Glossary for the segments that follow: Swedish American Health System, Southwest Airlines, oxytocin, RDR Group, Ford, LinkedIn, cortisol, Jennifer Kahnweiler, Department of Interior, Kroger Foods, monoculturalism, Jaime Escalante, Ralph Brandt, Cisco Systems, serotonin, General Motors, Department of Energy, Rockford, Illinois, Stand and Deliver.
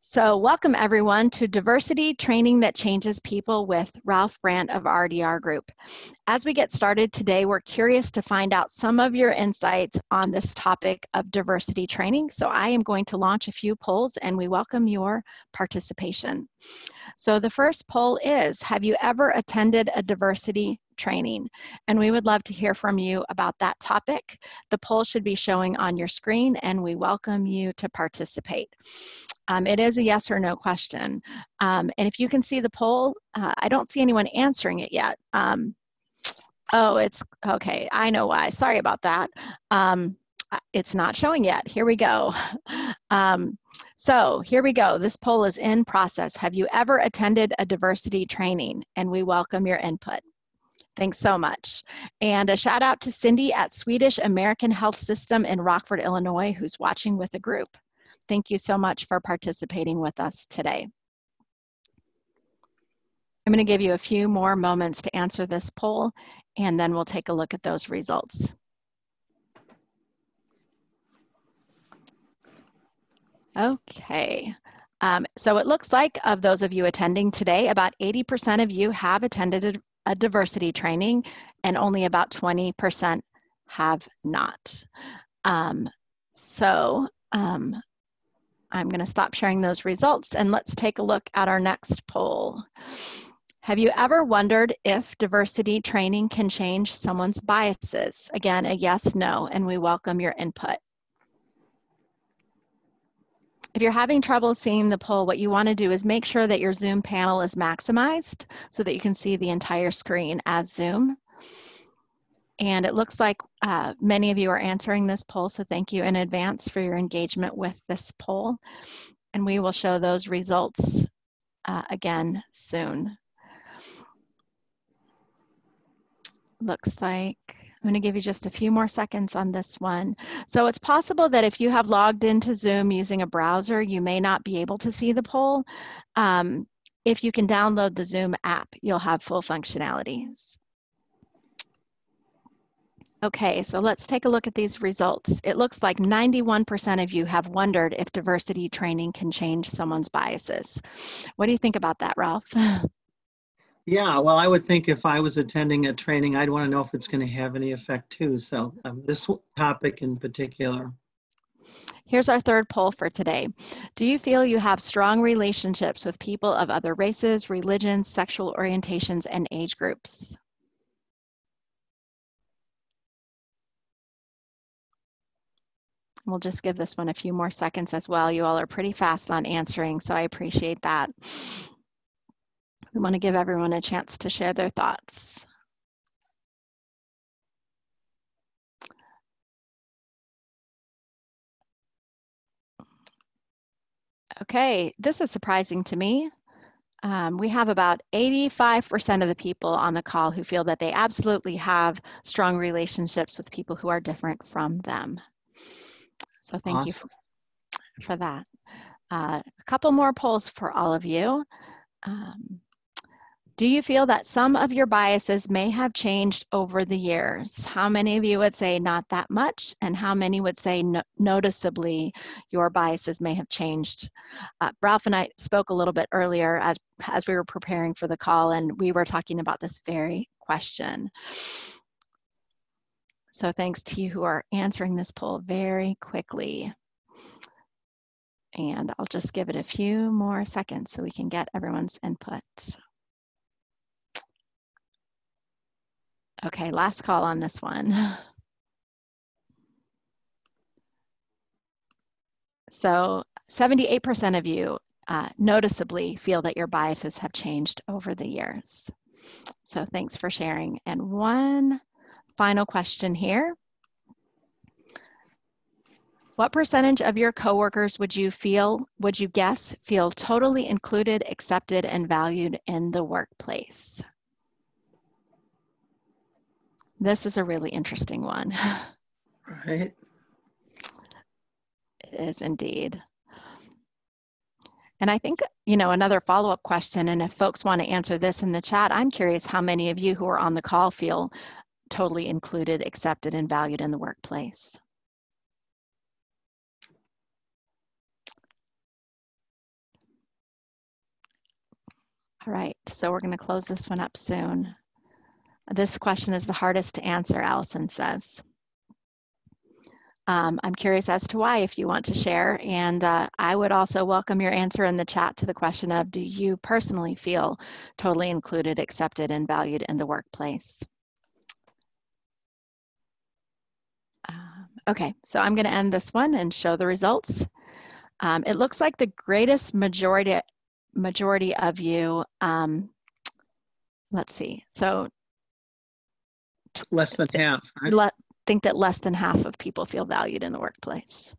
So welcome everyone to Diversity Training That Changes People with Ralph Brandt of RDR Group. As we get started today, we're curious to find out some of your insights on this topic of diversity training. So I am going to launch a few polls and we welcome your participation. So the first poll is, have you ever attended a diversity training? And we would love to hear from you about that topic. The poll should be showing on your screen and we welcome you to participate. It is a yes or no question. And if you can see the poll, I don't see anyone answering it yet. Oh, it's okay. I know why. Sorry about that. It's not showing yet. Here we go. So here we go. This poll is in process. Have you ever attended a diversity training? And we welcome your input. Thanks so much. And a shout out to Cindy at Swedish American Health System in Rockford, Illinois, who's watching with the group. Thank you so much for participating with us today. I'm going to give you a few more moments to answer this poll, and then we'll take a look at those results. Okay. So it looks like of those of you attending today, about 80% of you have attended a diversity training and only about 20% have not. I'm going to stop sharing those results and let's take a look at our next poll. Have you ever wondered if diversity training can change someone's biases? Again, a yes, no, and we welcome your input. If you're having trouble seeing the poll, what you want to do is make sure that your Zoom panel is maximized so that you can see the entire screen as Zoom. And it looks like many of you are answering this poll, so thank you in advance for your engagement with this poll. And we will show those results again soon. Looks like I'm going to give you just a few more seconds on this one. So it's possible that if you have logged into Zoom using a browser, you may not be able to see the poll. If you can download the Zoom app, you'll have full functionalities. Okay, so let's take a look at these results. It looks like 91% of you have wondered if diversity training can change someone's biases. What do you think about that, Ralph? Yeah, well, I would think if I was attending a training, I'd want to know if it's going to have any effect too. So this topic in particular. Here's our third poll for today. Do you feel you have strong relationships with people of other races, religions, sexual orientations, and age groups? We'll just give this one a few more seconds as well. You all are pretty fast on answering, so I appreciate that. We want to give everyone a chance to share their thoughts. Okay, this is surprising to me. We have about 85% of the people on the call who feel that they absolutely have strong relationships with people who are different from them. So thank you for that. A couple more polls for all of you. Do you feel that some of your biases may have changed over the years? How many of you would say not that much? And how many would say noticeably your biases may have changed? Ralph and I spoke a little bit earlier as we were preparing for the call, and we were talking about this very question. So thanks to you who are answering this poll very quickly. And I'll just give it a few more seconds so we can get everyone's input. Okay, last call on this one. So 78% of you noticeably feel that your biases have changed over the years. So thanks for sharing. And one final question here. What percentage of your coworkers would you guess feel totally included, accepted, and valued in the workplace? This is a really interesting one. Right. It is indeed. And I think, you know, another follow-up question, and if folks want to answer this in the chat, I'm curious how many of you who are on the call feel totally included, accepted, and valued in the workplace. All right, so we're going to close this one up soon. This question is the hardest to answer, Allison says. I'm curious as to why, if you want to share, and I would also welcome your answer in the chat to the question of, do you personally feel totally included, accepted, and valued in the workplace? Okay, so I'm going to end this one and show the results. It looks like the greatest majority of you, let's see, so less than half, right? Think that less than half of people feel valued in the workplace.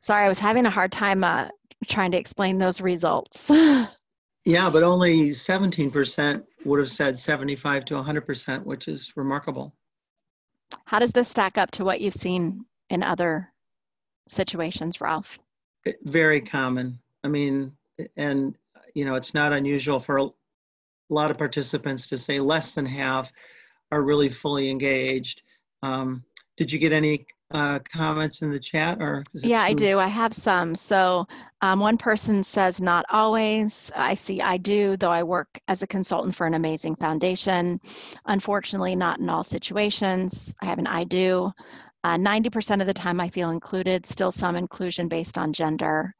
Sorry, I was having a hard time trying to explain those results. Yeah, but only 17% would have said 75 to 100%, which is remarkable. How does this stack up to what you've seen in other situations, Ralph? Very common. I mean, and you know, it's not unusual for a lot of participants to say less than half are really fully engaged. Did you get any comments in the chat? Or is it yeah, I do. I have some. So one person says, not always. I see I do, though I work as a consultant for an amazing foundation. Unfortunately, not in all situations. I have an I do. 90% of the time I feel included, still some inclusion based on gender.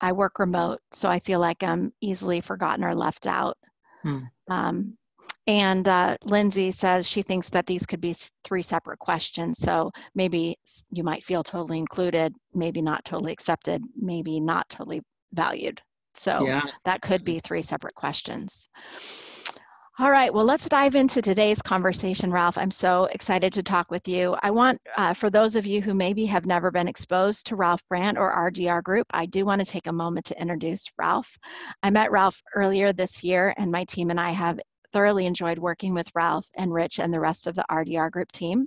I work remote, so I feel like I'm easily forgotten or left out. Hmm. And Lindsay says she thinks that these could be three separate questions. So maybe you might feel totally included, maybe not totally accepted, maybe not totally valued. So yeah, that could be three separate questions. All right, well, let's dive into today's conversation, Ralph. I'm so excited to talk with you. I want, for those of you who maybe have never been exposed to Ralph Brandt or RDR Group, I do want to take a moment to introduce Ralph. I met Ralph earlier this year, and my team and I have thoroughly enjoyed working with Ralph and Rich and the rest of the RDR Group team.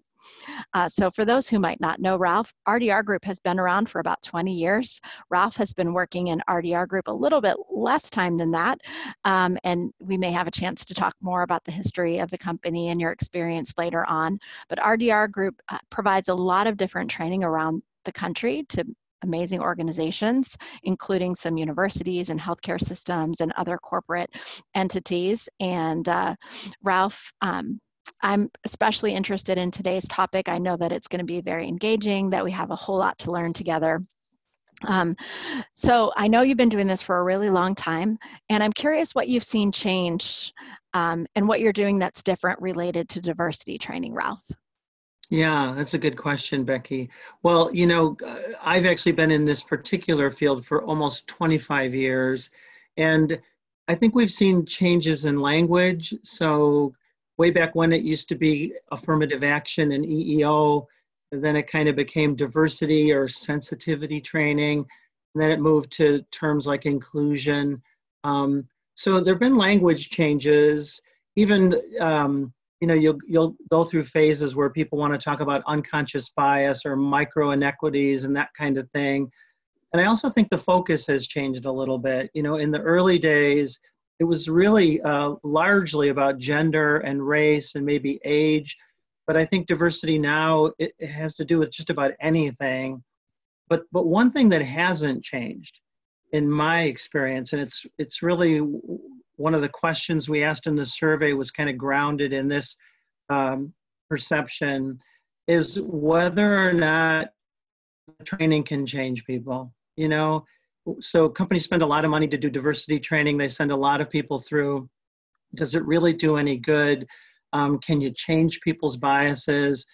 So for those who might not know Ralph, RDR Group has been around for about 20 years. Ralph has been working in RDR Group a little bit less time than that, and we may have a chance to talk more about the history of the company and your experience later on. But RDR Group provides a lot of different training around the country to amazing organizations, including some universities and healthcare systems and other corporate entities. And Ralph, I'm especially interested in today's topic. I know that it's going to be very engaging, that we have a whole lot to learn together. So I know you've been doing this for a really long time, and I'm curious what you've seen change and what you're doing that's different related to diversity training, Ralph. Yeah, that's a good question, Becky. Well, you know, I've actually been in this particular field for almost 25 years, and I think we've seen changes in language. So way back when it used to be affirmative action and EEO, and then it kind of became diversity or sensitivity training, and then it moved to terms like inclusion. So there have been language changes, even you know, you'll go through phases where people want to talk about unconscious bias or micro inequities and that kind of thing. And I also think the focus has changed a little bit. You know, in the early days, it was really largely about gender and race and maybe age. But I think diversity now, it has to do with just about anything. But one thing that hasn't changed in my experience, and it's really one of the questions we asked in the survey was kind of grounded in this perception, is whether or not training can change people, you know? So companies spend a lot of money to do diversity training. They send a lot of people through. Does it really do any good? Can you change people's biases?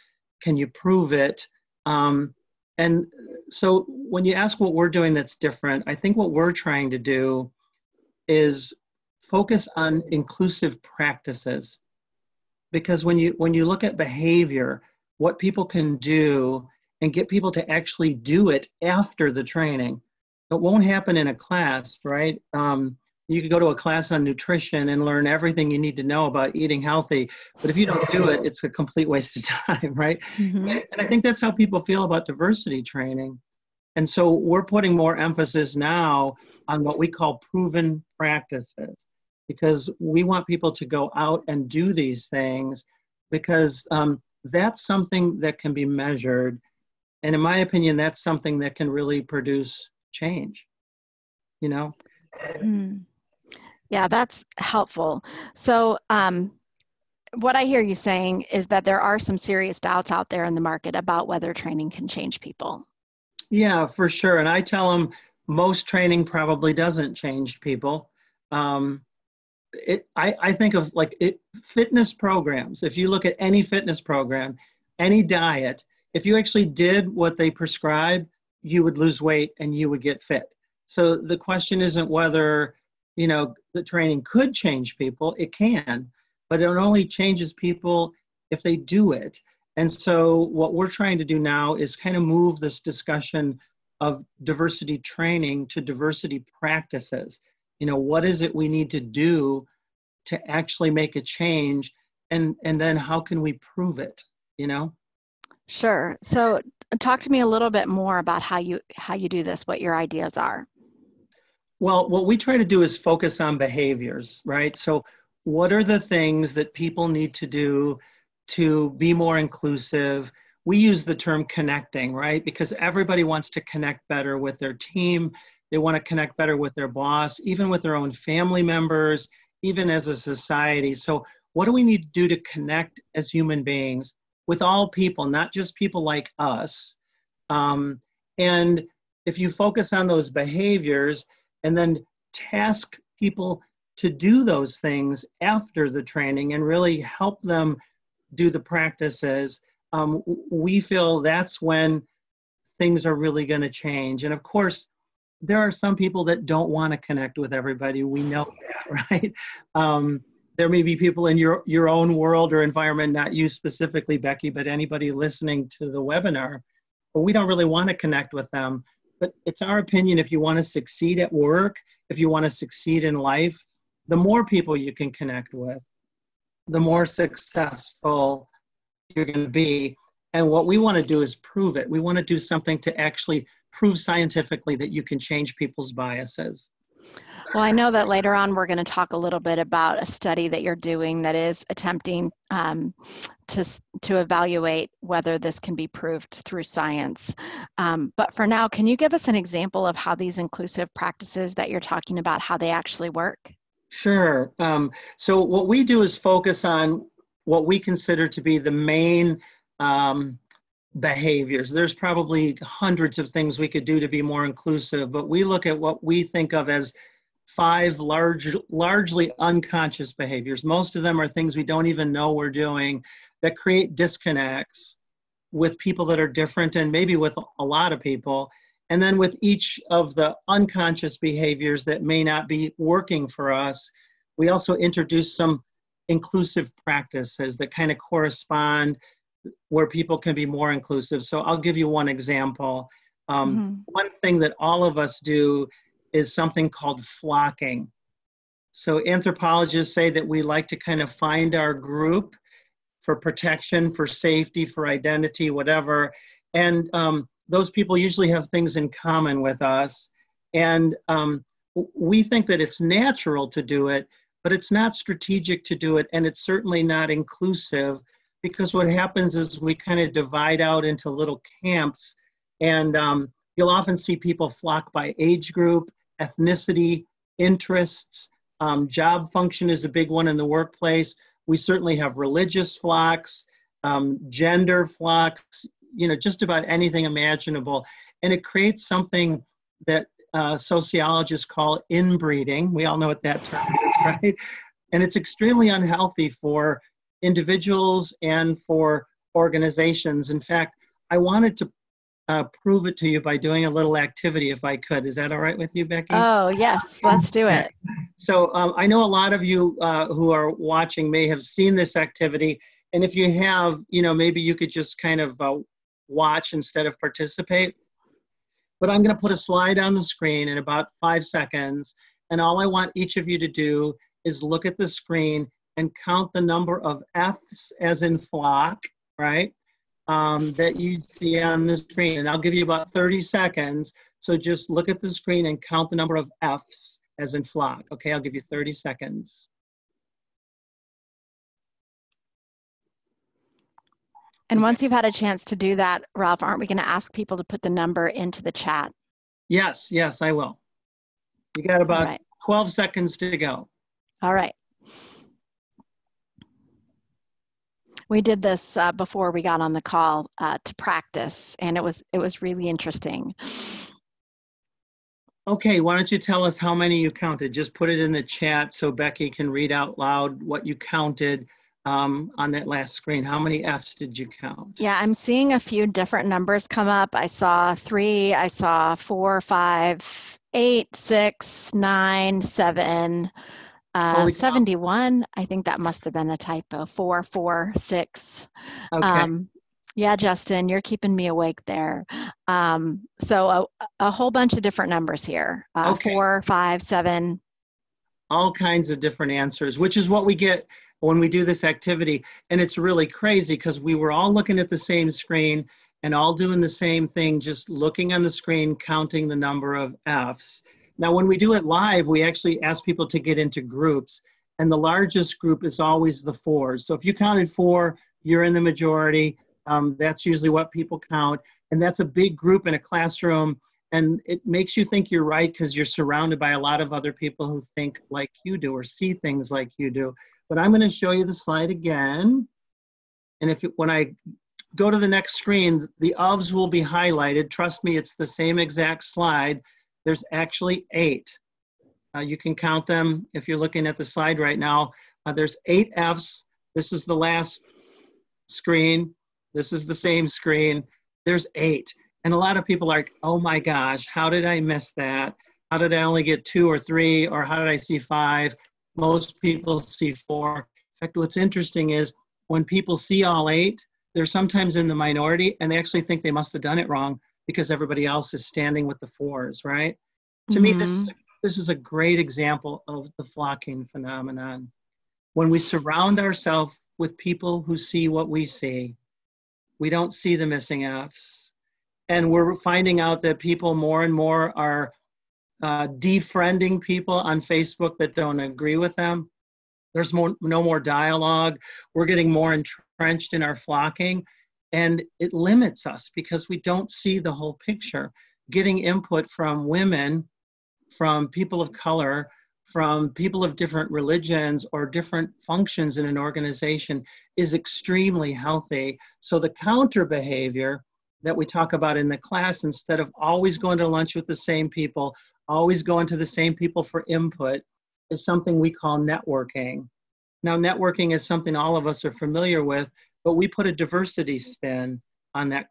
Can you prove it? And so when you ask what we're doing that's different, I think what we're trying to do is focus on inclusive practices, because when you look at behavior, what people can do and get people to actually do it after the training, it won't happen in a class, right? You could go to a class on nutrition and learn everything you need to know about eating healthy, but if you don't do it, it's a complete waste of time, right? Mm-hmm. And I think that's how people feel about diversity training. And so we're putting more emphasis now on what we call proven practices, because we want people to go out and do these things, because that's something that can be measured. And in my opinion, that's something that can really produce change, you know? Yeah, that's helpful. So what I hear you saying is that there are some serious doubts out there in the market about whether training can change people. Yeah, for sure. And I tell them most training probably doesn't change people. I think of like fitness programs. If you look at any fitness program, any diet, if you actually did what they prescribe, you would lose weight and you would get fit. So the question isn't whether, you know, the training could change people. It can, but it only changes people if they do it. And so what we're trying to do now is kind of move this discussion of diversity training to diversity practices. You know, what is it we need to do to actually make a change? And then how can we prove it, you know? Sure. So talk to me a little bit more about how you do this, what your ideas are. Well, what we try to do is focus on behaviors, right? So what are the things that people need to do to be more inclusive? We use the term connecting, right? Because everybody wants to connect better with their team. They want to connect better with their boss, even with their own family members, even as a society. So what do we need to do to connect as human beings with all people, not just people like us? And if you focus on those behaviors and then task people to do those things after the training and really help them do the practices, we feel that's when things are really going to change. And of course, there are some people that don't want to connect with everybody. We know that, right? There may be people in your own world or environment, not you specifically, Becky, but anybody listening to the webinar, but we don't really want to connect with them. But it's our opinion, if you want to succeed at work, if you want to succeed in life, the more people you can connect with, the more successful you're going to be. And what we want to do is prove it. We want to do something to actually prove scientifically that you can change people's biases. Well, I know that later on we're going to talk a little bit about a study that you're doing that is attempting to evaluate whether this can be proved through science. But for now, can you give us an example of how these inclusive practices that you're talking about, how they actually work? Sure. So what we do is focus on what we consider to be the main behaviors. There's probably hundreds of things we could do to be more inclusive, but we look at what we think of as five largely unconscious behaviors. Most of them are things we don't even know we're doing that create disconnects with people that are different and maybe with a lot of people. And then with each of the unconscious behaviors that may not be working for us, we also introduce some inclusive practices that kind of correspond where people can be more inclusive. So I'll give you one example. One thing that all of us do is something called flocking. So anthropologists say that we like to kind of find our group for protection, for safety, for identity, whatever. And those people usually have things in common with us. And we think that it's natural to do it, but it's not strategic to do it. And it's certainly not inclusive, because what happens is we kind of divide out into little camps, and you'll often see people flock by age group, ethnicity, interests. Job function is a big one in the workplace. We certainly have religious flocks, gender flocks, you know, just about anything imaginable. And it creates something that sociologists call inbreeding. We all know what that term is, right? And it's extremely unhealthy for individuals and for organizations. In fact, I wanted to prove it to you by doing a little activity if I could. Is that all right with you, Becky? Oh, yes, let's do it. So I know a lot of you who are watching may have seen this activity. And if you have, you know, maybe you could just kind of watch instead of participate. But I'm going to put a slide on the screen in about 5 seconds. And all I want each of you to do is look at the screen and count the number of Fs as in flock, right, that you see on the screen. And I'll give you about 30 seconds. So just look at the screen and count the number of Fs as in flock. Okay, I'll give you 30 seconds. And once you've had a chance to do that, Ralph, aren't we going to ask people to put the number into the chat? Yes, I will. You got about 12 seconds to go. All right. We did this before we got on the call to practice, and it was really interesting. Okay, why don't you tell us how many you counted? Just put it in the chat so Becky can read out loud what you counted on that last screen. How many Fs did you count? Yeah, I'm seeing a few different numbers come up. I saw 3, I saw 4, 5, 8, 6, 9, 7, 71. I think that must have been a typo. 4, 4, 6. Okay. Yeah, Justin, you're keeping me awake there. So a whole bunch of different numbers here. Okay. 4, 5, 7. All kinds of different answers, which is what we get when we do this activity. And it's really crazy because we were all looking at the same screen and all doing the same thing, just looking on the screen, counting the number of Fs. Now, when we do it live, we actually ask people to get into groups. And the largest group is always the 4s. So if you counted 4, you're in the majority. That's usually what people count, and that's a big group in a classroom, and it makes you think you're right because you're surrounded by a lot of other people who think like you do or see things like you do. But I'm going to show you the slide again, and when I go to the next screen, the ofs will be highlighted. Trust me, it's the same exact slide. There's actually 8. You can count them if you're looking at the slide right now. There's 8 Fs. This is the last screen. This is the same screen. There's 8. And a lot of people are like, oh my gosh, how did I miss that? How did I only get 2 or 3? Or how did I see 5? Most people see 4. In fact, what's interesting is when people see all 8, they're sometimes in the minority and they actually think they must have done it wrong because everybody else is standing with the 4s, right? Mm-hmm. To me, this is a great example of the flocking phenomenon. When we surround ourselves with people who see what we see, we don't see the missing Fs. And we're finding out that people more and more are defriending people on Facebook that don't agree with them. There's no more dialogue. We're getting more entrenched in our flocking, and it limits us because we don't see the whole picture. Getting input from women, from people of color, from people of different religions or different functions in an organization is extremely healthy. So the counter behavior that we talk about in the class, instead of always going to lunch with the same people, always going to the same people for input, is something we call networking. Now, networking is something all of us are familiar with, but we put a diversity spin on that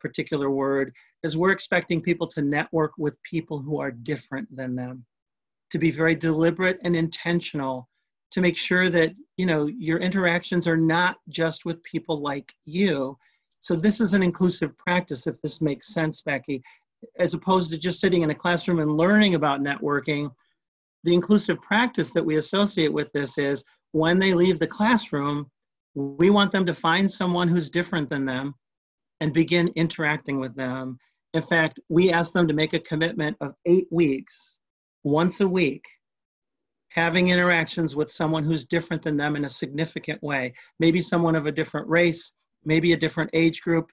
particular word because we're expecting people to network with people who are different than them, to be very deliberate and intentional to make sure that, you know, your interactions are not just with people like you. So this is an inclusive practice, if this makes sense, Becky, as opposed to just sitting in a classroom and learning about networking. The inclusive practice that we associate with this is when they leave the classroom, we want them to find someone who's different than them and begin interacting with them. In fact, we ask them to make a commitment of 8 weeks, once a week, having interactions with someone who's different than them in a significant way. Maybe someone of a different race, maybe a different age group,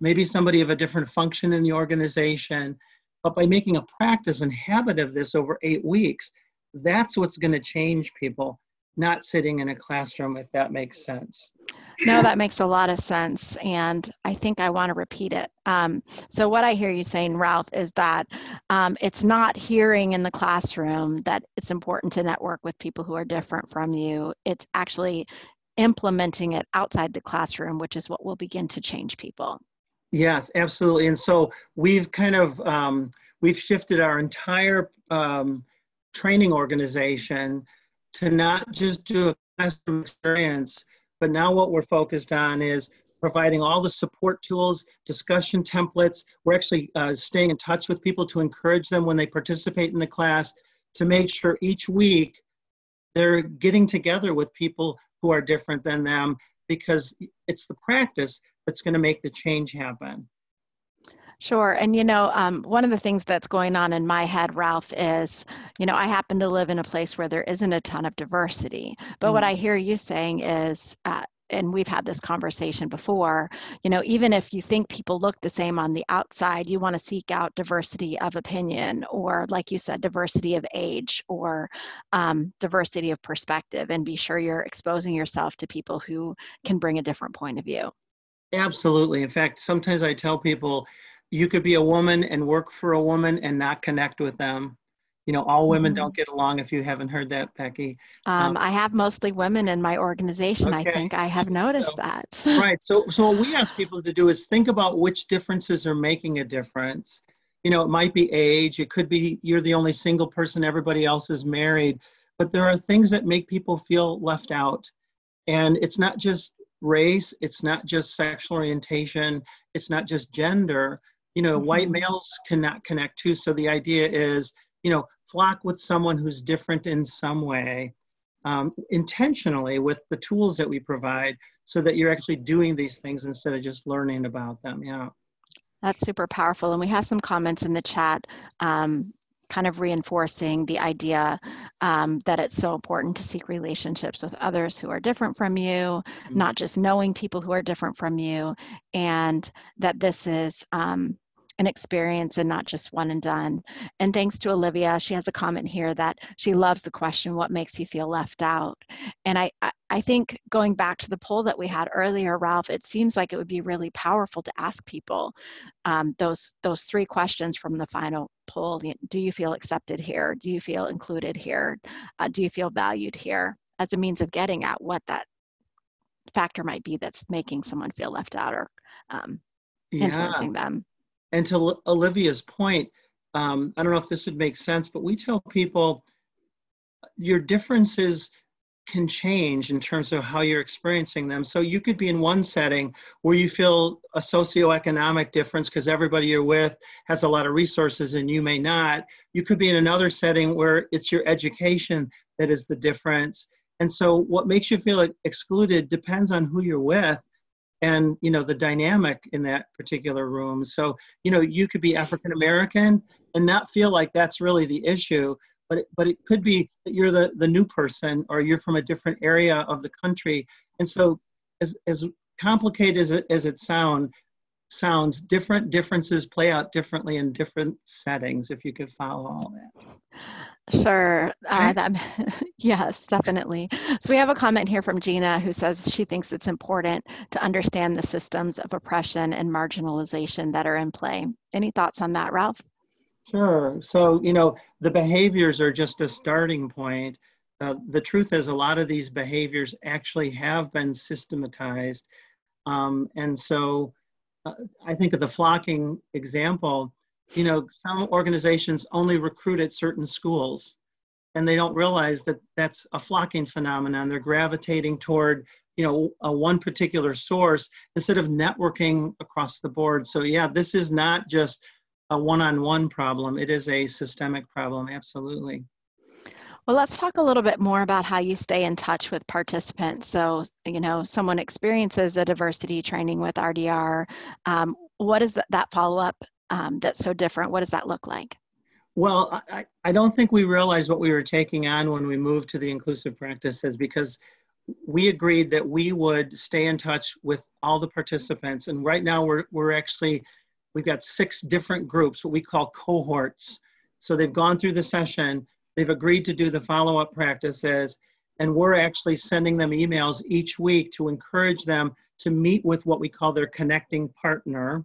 maybe somebody of a different function in the organization. But by making a practice and habit of this over 8 weeks, that's what's going to change people, not sitting in a classroom, if that makes sense. No, that makes a lot of sense. And I think I want to repeat it. So what I hear you saying, Ralph, is that it's not hearing in the classroom that it's important to network with people who are different from you. It's actually implementing it outside the classroom, which is what will begin to change people. Yes, absolutely. And so we've kind of, we've shifted our entire training organization to not just do a classroom experience, but now what we're focused on is providing all the support tools, discussion templates. We're actually staying in touch with people to encourage them when they participate in the class to make sure each week they're getting together with people who are different than them, because it's the practice that's going to make the change happen. Sure. And, you know, one of the things that's going on in my head, Ralph, is, you know, I happen to live in a place where there isn't a ton of diversity. But what I hear you saying is and we've had this conversation before, you know, even if you think people look the same on the outside, you want to seek out diversity of opinion, or like you said, diversity of age, or diversity of perspective, and be sure you're exposing yourself to people who can bring a different point of view. Absolutely. In fact, sometimes I tell people, you could be a woman and work for a woman and not connect with them. You know, all women don't get along, if you haven't heard that, Becky. I have mostly women in my organization. Okay. I think I have noticed that. Right. So what we ask people to do is think about which differences are making a difference. You know, it might be age. It could be you're the only single person. Everybody else is married. But there are things that make people feel left out. And it's not just race. It's not just sexual orientation. It's not just gender. You know, white males cannot connect too. So the idea is, you know, flock with someone who's different in some way, intentionally, with the tools that we provide, so that you're actually doing these things instead of just learning about them. Yeah. That's super powerful. And we have some comments in the chat, kind of reinforcing the idea that it's so important to seek relationships with others who are different from you, not just knowing people who are different from you, and that this is an experience and not just one and done. And thanks to Olivia, she has a comment here that she loves the question, what makes you feel left out? And I think going back to the poll that we had earlier, Ralph, it seems like it would be really powerful to ask people those three questions from the final poll. Do you feel accepted here? Do you feel included here? Do you feel valued here? As a means of getting at what that factor might be that's making someone feel left out or influencing them. And to Olivia's point, I don't know if this would make sense, but we tell people your differences can change in terms of how you're experiencing them. So you could be in one setting where you feel a socioeconomic difference because everybody you're with has a lot of resources and you may not. You could be in another setting where it's your education that is the difference. And so what makes you feel excluded depends on who you're with. And, you know, the dynamic in that particular room. So, you know, you could be African-American and not feel like that's really the issue, but it could be that you're the new person, or you're from a different area of the country. And so as complicated as it sounds, different differences play out differently in different settings, if you could follow all that. Sure. Yes, definitely. So we have a comment here from Gina who says she thinks it's important to understand the systems of oppression and marginalization that are in play. Any thoughts on that, Ralph? Sure. So, you know, the behaviors are just a starting point. The truth is a lot of these behaviors actually have been systematized. And so I think of the flocking example. You know, some organizations only recruit at certain schools, and they don't realize that that's a flocking phenomenon. They're gravitating toward, you know, one particular source instead of networking across the board. So yeah, this is not just a one-on-one problem. It is a systemic problem. Absolutely. Well, let's talk a little bit more about how you stay in touch with participants. So, you know, someone experiences a diversity training with RDR. What is that follow-up that's so different? What does that look like? Well, I don't think we realized what we were taking on when we moved to the inclusive practices, because we agreed that we would stay in touch with all the participants. And right now we've got 6 different groups, what we call cohorts. So they've gone through the session, they've agreed to do the follow-up practices, and we're actually sending them emails each week to encourage them to meet with what we call their connecting partner,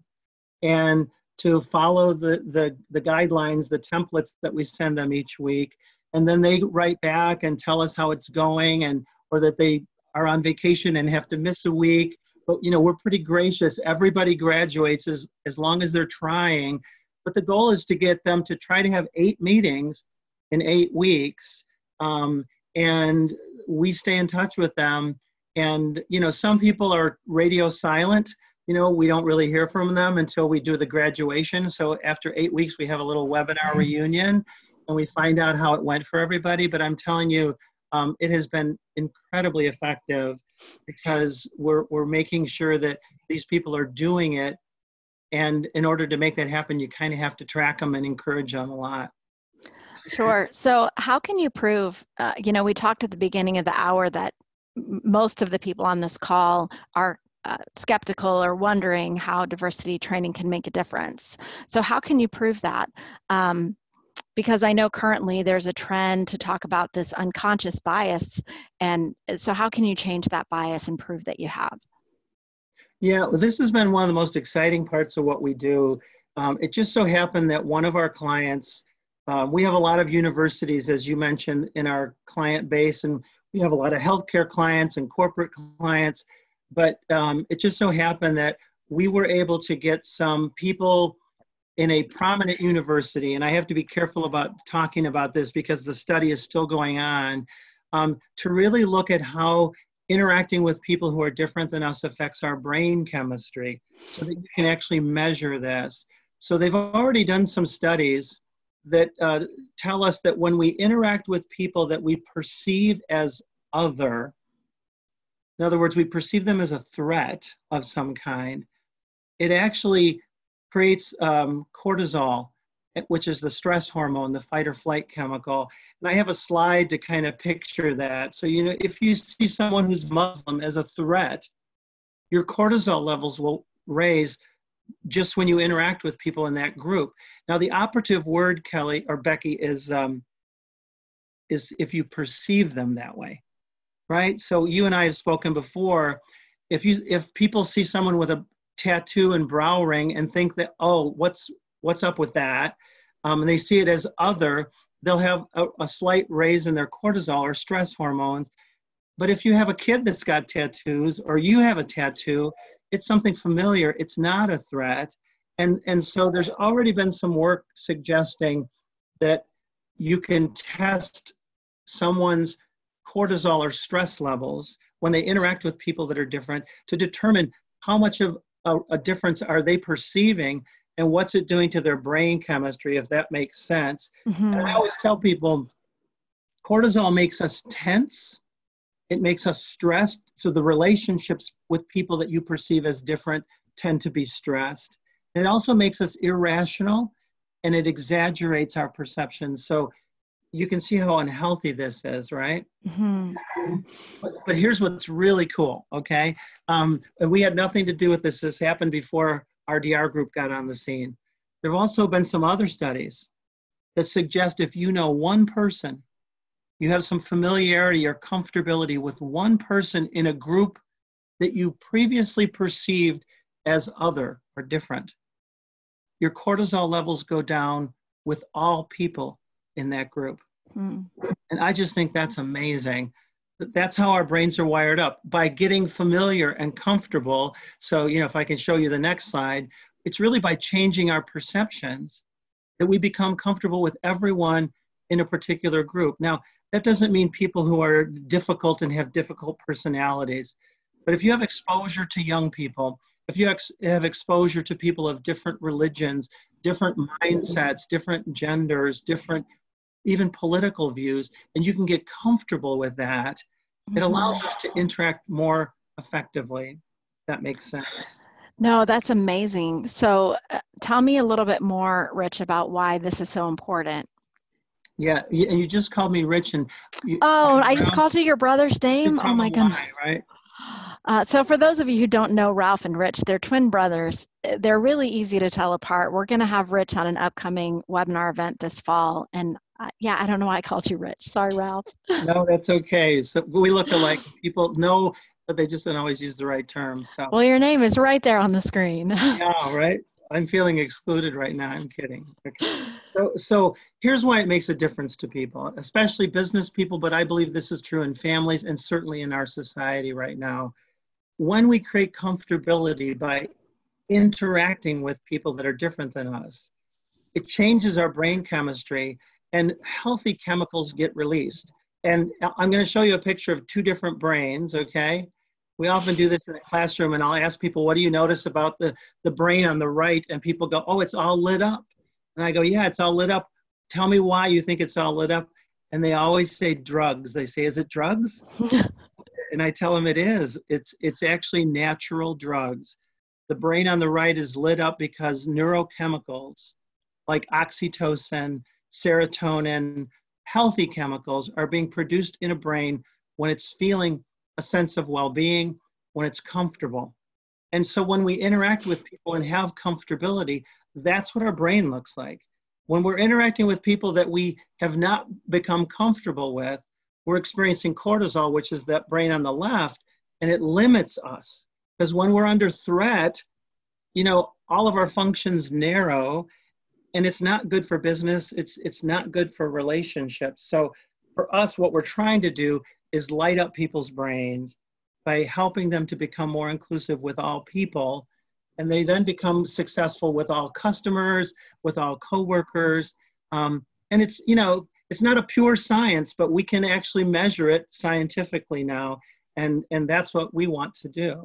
and to follow the guidelines, the templates that we send them each week. And then they write back and tell us how it's going, or that they are on vacation and have to miss a week. But, you know, we're pretty gracious. Everybody graduates as long as they're trying. But the goal is to get them to try to have 8 meetings in 8 weeks. And we stay in touch with them. And, you know, some people are radio silent. You know, we don't really hear from them until we do the graduation. So after 8 weeks, we have a little webinar reunion, and we find out how it went for everybody. But I'm telling you, it has been incredibly effective, because we're making sure that these people are doing it. And in order to make that happen, you kind of have to track them and encourage them a lot. Sure. So how can you prove, you know, we talked at the beginning of the hour that most of the people on this call are skeptical or wondering how diversity training can make a difference. So how can you prove that? Because I know currently there's a trend to talk about this unconscious bias. And so how can you change that bias and prove that you have? Yeah, well, this has been one of the most exciting parts of what we do. It just so happened that one of our clients, we have a lot of universities, as you mentioned, in our client base, and we have a lot of healthcare clients and corporate clients. But it just so happened that we were able to get some people in a prominent university, and I have to be careful about talking about this because the study is still going on, to really look at how interacting with people who are different than us affects our brain chemistry so that you can actually measure this. So they've already done some studies that tell us that when we interact with people that we perceive as other, in other words, we perceive them as a threat of some kind, it actually creates cortisol, which is the stress hormone, the fight or flight chemical. And I have a slide to kind of picture that. So, you know, if you see someone who's Muslim as a threat, your cortisol levels will raise just when you interact with people in that group. Now, the operative word, Kelly or Becky, is if you perceive them that way, right? So you and I have spoken before. If people see someone with a tattoo and brow ring and think that, oh, what's up with that? And they see it as other, they'll have a slight raise in their cortisol or stress hormones. But if you have a kid that's got tattoos or you have a tattoo, it's something familiar, it's not a threat. And so there's already been some work suggesting that you can test someone's cortisol or stress levels when they interact with people that are different to determine how much of a difference are they perceiving and what's it doing to their brain chemistry, if that makes sense. Mm-hmm. And I always tell people, cortisol makes us tense. It makes us stressed. So the relationships with people that you perceive as different tend to be stressed. It also makes us irrational and it exaggerates our perceptions. So you can see how unhealthy this is, right? Mm-hmm. But here's what's really cool, okay? And we had nothing to do with this. This happened before RDR Group got on the scene. There have also been some other studies that suggest if you know one person, you have some familiarity or comfortability with one person in a group that you previously perceived as other or different, your cortisol levels go down with all people in that group. Hmm. And I just think that's amazing. That's how our brains are wired up, by getting familiar and comfortable. So, you know, if I can show you the next slide, it's really by changing our perceptions that we become comfortable with everyone in a particular group. Now, that doesn't mean people who are difficult and have difficult personalities. But if you have exposure to young people, if you have exposure to people of different religions, different mindsets, different genders, different even political views, and you can get comfortable with that, it allows us to interact more effectively. That makes sense. No, that's amazing. So tell me a little bit more, Rich, about why this is so important. Yeah, and you just called me Rich, and I just called you your brother's name. Oh my goodness! Right. So for those of you who don't know Ralph and Rich, they're twin brothers. They're really easy to tell apart. We're going to have Rich on an upcoming webinar event this fall, and I don't know why I called you Rich. Sorry, Ralph. No, that's okay. So we look alike. People know, but they just don't always use the right term. So well, your name is right there on the screen. Yeah, right. I'm feeling excluded right now. I'm kidding. Okay. So here's why it makes a difference to people, especially business people, but I believe this is true in families and certainly in our society right now. When we create comfortability by interacting with people that are different than us, it changes our brain chemistry and healthy chemicals get released. And I'm going to show you a picture of two different brains, okay? We often do this in the classroom, and I'll ask people, what do you notice about the brain on the right? And people go, oh, it's all lit up. And I go, yeah, it's all lit up. Tell me why you think it's all lit up. And they always say drugs. They say, is it drugs? And I tell them it is. It's actually natural drugs. The brain on the right is lit up because neurochemicals like oxytocin, serotonin, healthy chemicals are being produced in a brain when it's feeling a sense of well-being, when it's comfortable. And so when we interact with people and have comfortability, that's what our brain looks like. When we're interacting with people that we have not become comfortable with, we're experiencing cortisol, which is that brain on the left, and it limits us. Because when we're under threat, you know, all of our functions narrow, and it's not good for business. It's not good for relationships. So for us, what we're trying to do is light up people's brains by helping them to become more inclusive with all people. And they then become successful with all customers, with all coworkers. And it's, you know, it's not a pure science, but we can actually measure it scientifically now. And that's what we want to do.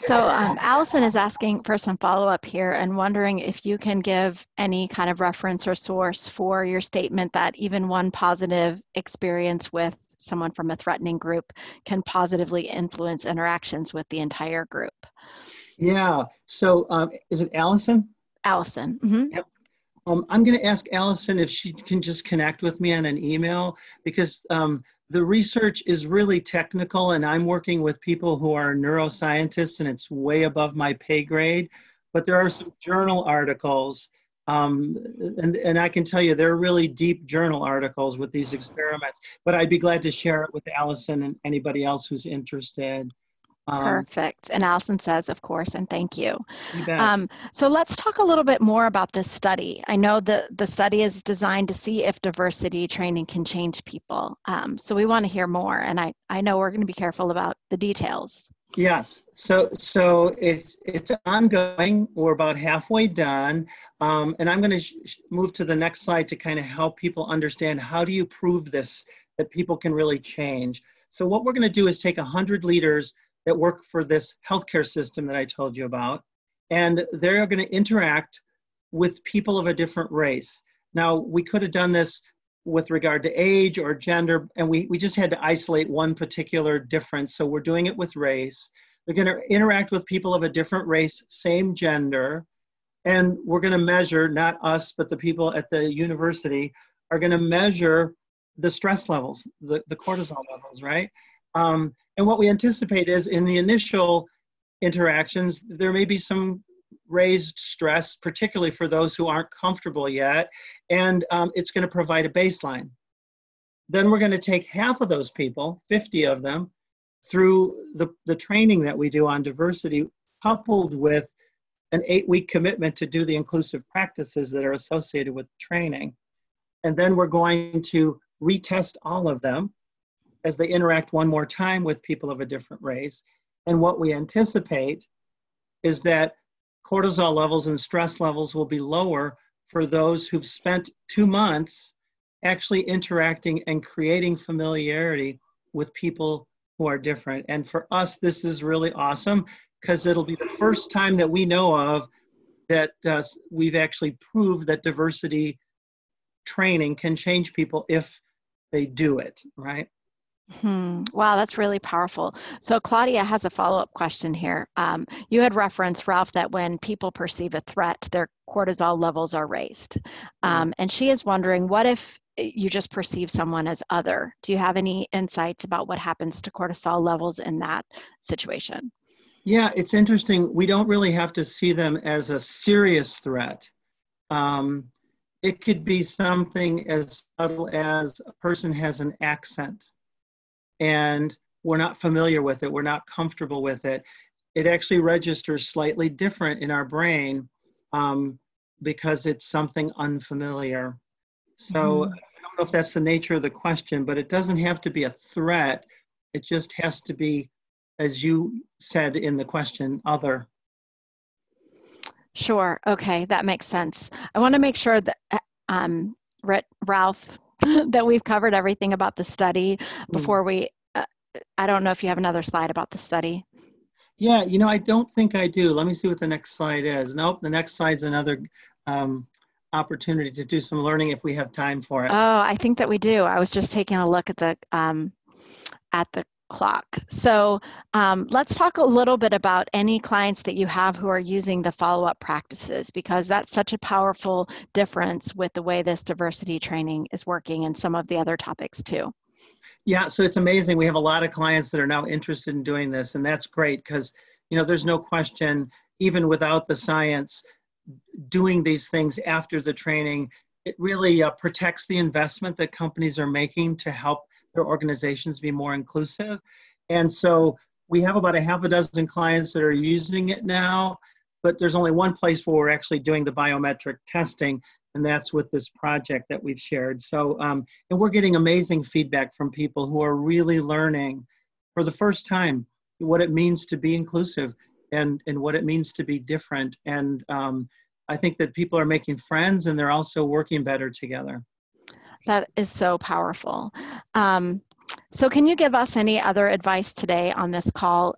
So Allison is asking for some follow-up here and wondering if you can give any kind of reference or source for your statement that even one positive experience with someone from a threatening group can positively influence interactions with the entire group. Yeah. So is it Allison? Allison. Mm-hmm. Yep. I'm going to ask Allison if she can just connect with me on an email, because the research is really technical and I'm working with people who are neuroscientists and it's way above my pay grade, but there are some journal articles and I can tell you they're really deep journal articles with these experiments, but I'd be glad to share it with Allison and anybody else who's interested. Perfect. And Allison says, of course, and thank you. So let's talk a little bit more about this study. I know that the study is designed to see if diversity training can change people. So we want to hear more. And I know we're going to be careful about the details. Yes. So it's ongoing. We're about halfway done. And I'm going to move to the next slide to kind of help people understand how do you prove this, that people can really change. So what we're going to do is take 100 leaders that work for this healthcare system that I told you about, and they're going to interact with people of a different race. Now, we could have done this with regard to age or gender, and we just had to isolate one particular difference, so we're doing it with race. They're going to interact with people of a different race, same gender, and we're going to measure, not us, but the people at the university are going to measure the stress levels, the cortisol levels, right? And what we anticipate is in the initial interactions, there may be some raised stress, particularly for those who aren't comfortable yet, and it's going to provide a baseline. Then we're going to take half of those people, 50 of them, through the training that we do on diversity, coupled with an 8-week commitment to do the inclusive practices that are associated with training. And then we're going to retest all of them as they interact one more time with people of a different race. And what we anticipate is that cortisol levels and stress levels will be lower for those who've spent 2 months actually interacting and creating familiarity with people who are different. And for us, this is really awesome because it'll be the first time that we know of that we've actually proved that diversity training can change people if they do it, right? Wow, that's really powerful. So Claudia has a follow-up question here. You had referenced, Ralph, that when people perceive a threat, their cortisol levels are raised. And she is wondering, what if you just perceive someone as other? Do you have any insights about what happens to cortisol levels in that situation? Yeah, it's interesting. We don't really have to see them as a serious threat. It could be something as subtle as a person has an accent and we're not familiar with it, we're not comfortable with it. It actually registers slightly different in our brain because it's something unfamiliar. So I don't know if that's the nature of the question, but it doesn't have to be a threat. It just has to be, as you said in the question, other. Sure, okay, that makes sense. I wanna make sure that Ralph, that we've covered everything about the study before we, I don't know if you have another slide about the study. Yeah, you know, I don't think I do. Let me see what the next slide is. Nope, the next slide's another opportunity to do some learning if we have time for it. Oh, I think that we do. I was just taking a look at the clock. So let's talk a little bit about any clients that you have who are using the follow-up practices, because that's such a powerful difference with the way this diversity training is working and some of the other topics too. Yeah, so it's amazing. We have a lot of clients that are now interested in doing this, and that's great because, you know, there's no question, even without the science, doing these things after the training, it really protects the investment that companies are making to help their organizations be more inclusive. And so we have about a half a dozen clients that are using it now, but there's only one place where we're actually doing the biometric testing, and that's with this project that we've shared. So, and we're getting amazing feedback from people who are really learning for the first time what it means to be inclusive and what it means to be different. And I think that people are making friends and they're also working better together. That is so powerful. So can you give us any other advice today on this call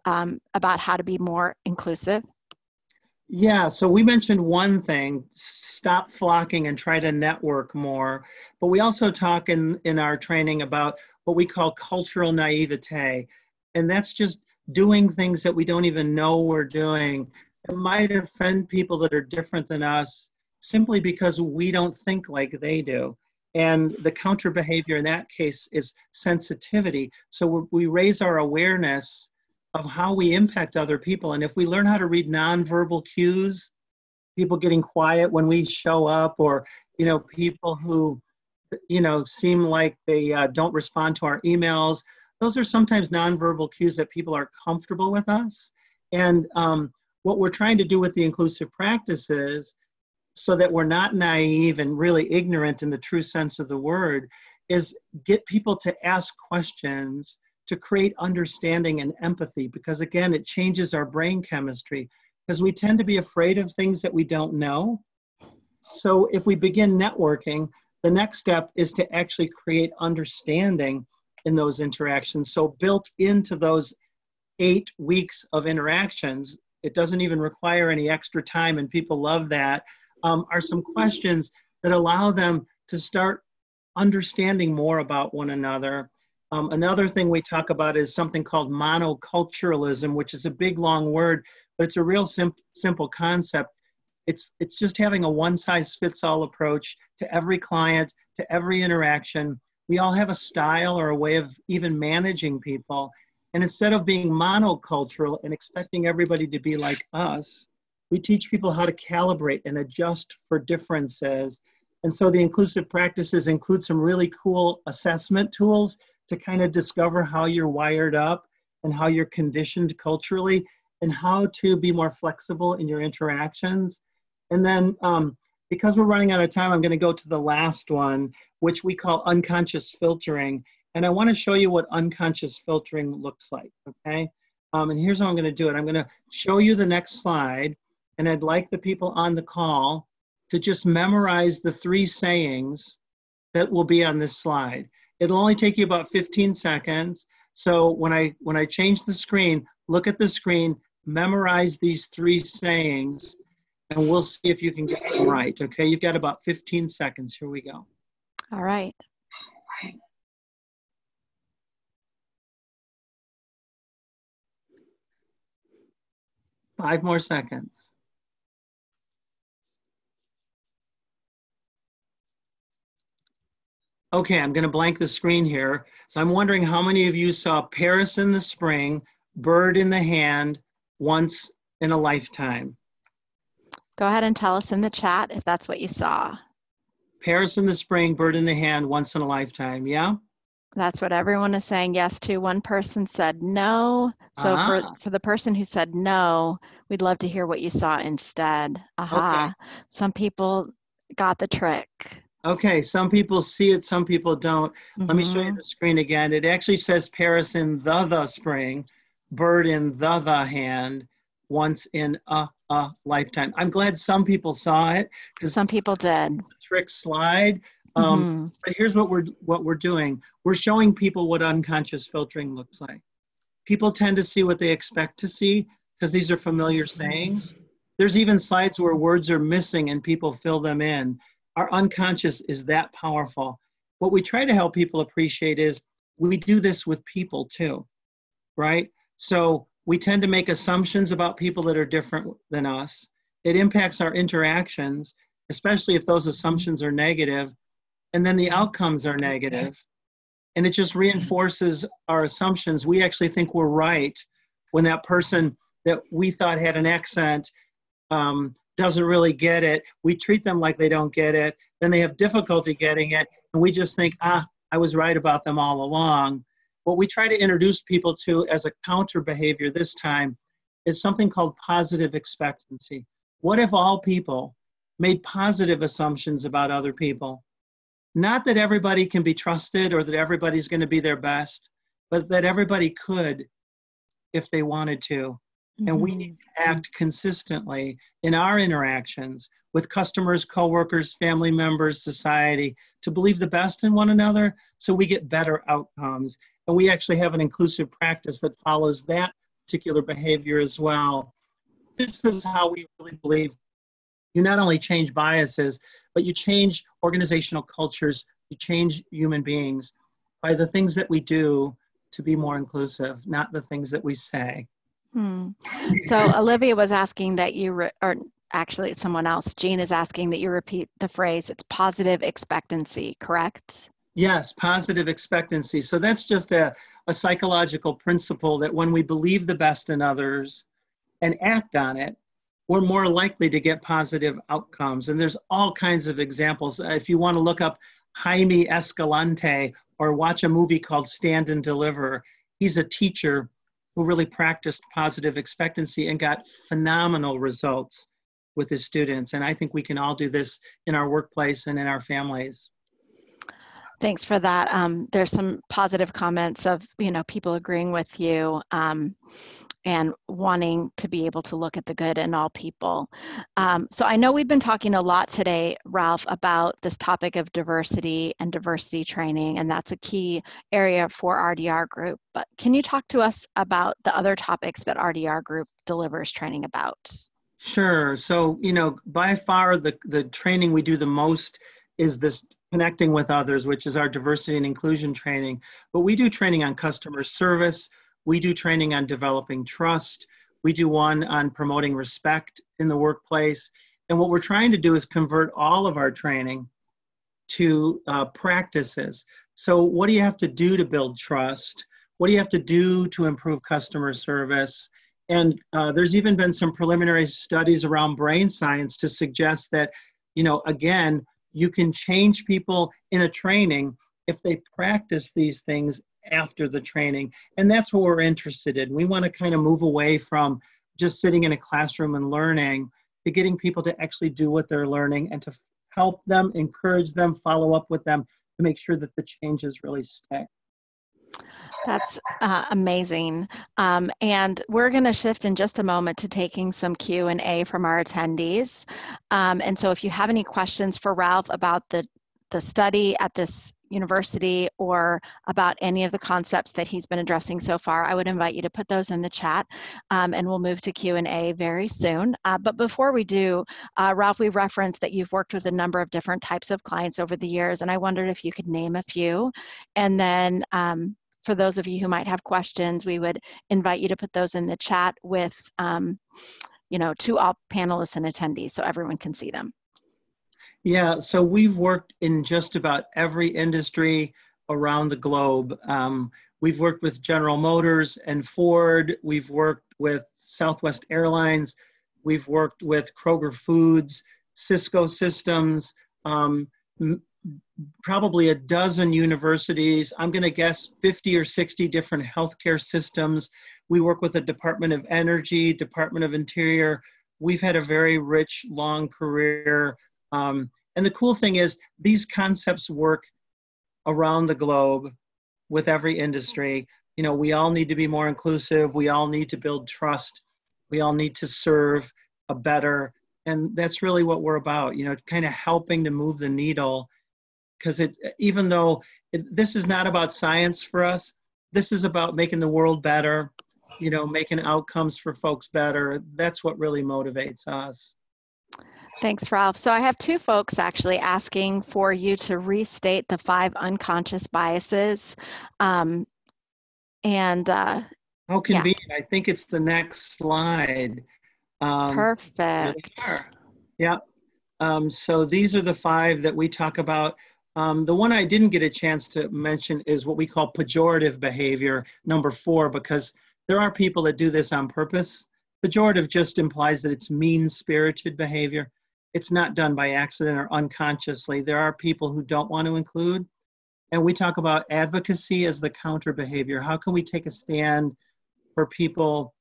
about how to be more inclusive? Yeah, so we mentioned one thing, stop flocking and try to network more. But we also talk in our training about what we call cultural naivete. And that's just doing things that we don't even know we're doing. It might offend people that are different than us simply because we don't think like they do. And the counter behavior in that case is sensitivity. So we raise our awareness of how we impact other people. And if we learn how to read nonverbal cues, people getting quiet when we show up, or, you know, people who, you know, seem like they don't respond to our emails, those are sometimes nonverbal cues that people are comfortable with us. And what we're trying to do with the inclusive practices, so that we're not naive and really ignorant in the true sense of the word, is get people to ask questions to create understanding and empathy, because again, it changes our brain chemistry because we tend to be afraid of things that we don't know. So if we begin networking, the next step is to actually create understanding in those interactions. So built into those 8 weeks of interactions, it doesn't even require any extra time, and people love that, are some questions that allow them to start understanding more about one another. Another thing we talk about is something called monoculturalism, which is a big, long word, but it's a real simple concept. It's just having a one-size-fits-all approach to every client, to every interaction. We all have a style or a way of even managing people. And instead of being monocultural and expecting everybody to be like us, we teach people how to calibrate and adjust for differences. And so the inclusive practices include some really cool assessment tools to kind of discover how you're wired up and how you're conditioned culturally and how to be more flexible in your interactions. And then because we're running out of time, I'm going to go to the last one, which we call unconscious filtering. And I want to show you what unconscious filtering looks like, okay? And here's how I'm going to do it. I'm going to show you the next slide, and I'd like the people on the call to just memorize the 3 sayings that will be on this slide. It'll only take you about 15 seconds. So when I change the screen, look at the screen, memorize these 3 sayings, and we'll see if you can get them right, okay? You've got about 15 seconds. Here we go. All right. Five more seconds. Okay, I'm going to blank the screen here. So I'm wondering how many of you saw Paris in the Spring, Bird in the Hand, Once in a Lifetime? Go ahead and tell us in the chat if that's what you saw. Paris in the Spring, Bird in the Hand, Once in a Lifetime, yeah? That's what everyone is saying yes to. One person said no. So for the person who said no, we'd love to hear what you saw instead. Aha. Okay. Some people got the trick. Okay, some people see it, some people don't. Mm-hmm. Let me show you the screen again. It actually says Paris in the spring, bird in the hand, once in a lifetime. I'm glad some people saw it. Some people did. Trick slide. But here's what we're doing. We're showing people what unconscious filtering looks like. People tend to see what they expect to see because these are familiar sayings. There's even slides where words are missing and people fill them in. Our unconscious is that powerful. What we try to help people appreciate is we do this with people too, right? So we tend to make assumptions about people that are different than us. It impacts our interactions, especially if those assumptions are negative. And then the outcomes are negative. And it just reinforces our assumptions. We actually think we're right when that person that we thought had an accent doesn't really get it. We treat them like they don't get it. Then they have difficulty getting it. And we just think, I was right about them all along. What we try to introduce people to as a counter behavior this time is something called positive expectancy. What if all people made positive assumptions about other people? Not that everybody can be trusted or that everybody's going to be their best, but that everybody could if they wanted to. Mm-hmm. And we need to act consistently in our interactions with customers, coworkers, family members, society, to believe the best in one another so we get better outcomes. And we actually have an inclusive practice that follows that particular behavior as well. This is how we really believe you not only change biases, but you change organizational cultures, you change human beings by the things that we do to be more inclusive, not the things that we say. Hmm. So Olivia was asking that you, or actually it's someone else, Jean is asking that you repeat the phrase, it's positive expectancy, correct? Yes, positive expectancy. So that's just a psychological principle that when we believe the best in others and act on it, we're more likely to get positive outcomes. And there's all kinds of examples. If you want to look up Jaime Escalante or watch a movie called Stand and Deliver, he's a teacher who really practiced positive expectancy and got phenomenal results with his students. And I think we can all do this in our workplace and in our families. Thanks for that. There's some positive comments of, you know, people agreeing with you and wanting to be able to look at the good in all people. So I know we've been talking a lot today, Ralph, about this topic of diversity and diversity training, and that's a key area for RDR Group. But can you talk to us about the other topics that RDR Group delivers training about? Sure. So, you know, by far the training we do the most is this connecting with others, which is our diversity and inclusion training. But we do training on customer service. We do training on developing trust. We do one on promoting respect in the workplace. And what we're trying to do is convert all of our training to practices. So what do you have to do to build trust? What do you have to do to improve customer service? And there's even been some preliminary studies around brain science to suggest that, you know, again, you can change people in a training if they practice these things after the training. And that's what we're interested in. We want to kind of move away from just sitting in a classroom and learning to getting people to actually do what they're learning and to help them, encourage them, follow up with them to make sure that the changes really stick. That's amazing. And we're going to shift in just a moment to taking some Q&A from our attendees. And so if you have any questions for Ralph about the study at this university or about any of the concepts that he's been addressing so far, I would invite you to put those in the chat, and we'll move to Q&A very soon. But before we do, Ralph, we referenced that you've worked with a number of different types of clients over the years, and I wondered if you could name a few. And then for those of you who might have questions, we would invite you to put those in the chat with, you know, to all panelists and attendees so everyone can see them. Yeah, so we've worked in just about every industry around the globe. We've worked with General Motors and Ford. We've worked with Southwest Airlines. We've worked with Kroger Foods, Cisco Systems, probably a dozen universities. I'm going to guess 50 or 60 different healthcare systems. We work with the Department of Energy, Department of Interior. We've had a very rich, long career. And the cool thing is these concepts work around the globe with every industry. You know, we all need to be more inclusive. We all need to build trust. We all need to serve a better. And that's really what we're about, you know, kind of helping to move the needle. Because even though this is not about science for us, this is about making the world better, you know, making outcomes for folks better. That's what really motivates us. Thanks, Ralph. So I have two folks actually asking for you to restate the 5 unconscious biases. How convenient. Yeah. I think it's the next slide. Perfect. Yeah. So these are the 5 that we talk about The one I didn't get a chance to mention is what we call pejorative behavior, number 4, because there are people that do this on purpose. Pejorative just implies that it's mean-spirited behavior. It's not done by accident or unconsciously. There are people who don't want to include. And we talk about advocacy as the counter behavior. How can we take a stand for people,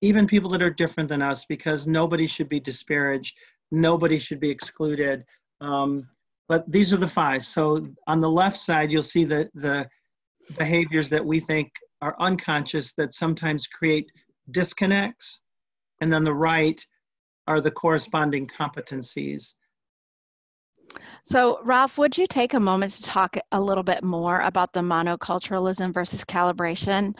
even people that are different than us, because nobody should be disparaged. Nobody should be excluded. But these are the 5. So on the left side, you'll see the behaviors that we think are unconscious that sometimes create disconnects. And then the right are the corresponding competencies. So, Ralph, would you take a moment to talk a little bit more about the monoculturalism versus calibration?